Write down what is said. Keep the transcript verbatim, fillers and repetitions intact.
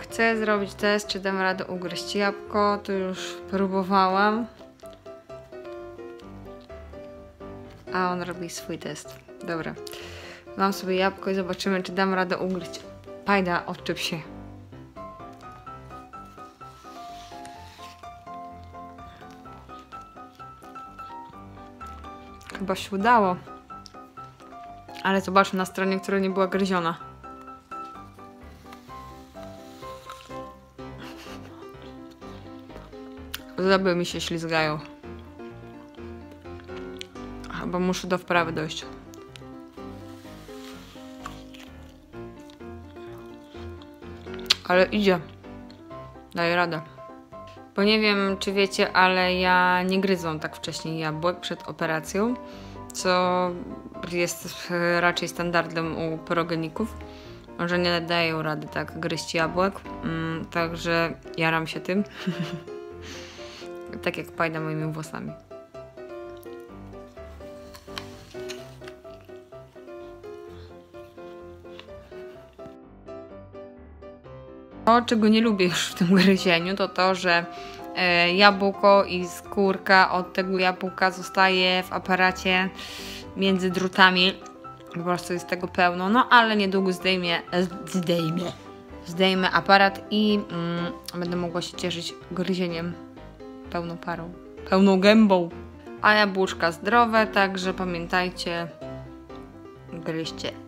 Chcę zrobić test, czy dam radę ugryźć jabłko. To już próbowałam. A on robi swój test. Dobra. Mam sobie jabłko i zobaczymy, czy dam radę ugryźć. Pajda, odczep się. Chyba się udało. Ale zobaczmy na stronie, która nie była gryziona. Zęby mi się ślizgają. Chyba muszę do wprawy dojść. Ale idzie. Daję radę. Bo nie wiem, czy wiecie, ale ja nie gryzłam tak wcześniej jabłek przed operacją, co jest raczej standardem u progeników, że nie dają rady tak gryźć jabłek, mm, także jaram się tym. Tak jak Pajda moimi włosami. To, czego nie lubię już w tym gryzieniu, to to, że e, jabłko i skórka od tego jabłka zostaje w aparacie między drutami. Po prostu jest tego pełno, no ale niedługo zdejmie, zdejmie, zdejmę aparat i mm, będę mogła się cieszyć gryzieniem pełną parą, pełną gębą. A jabłuszka zdrowe, także pamiętajcie, gryźcie.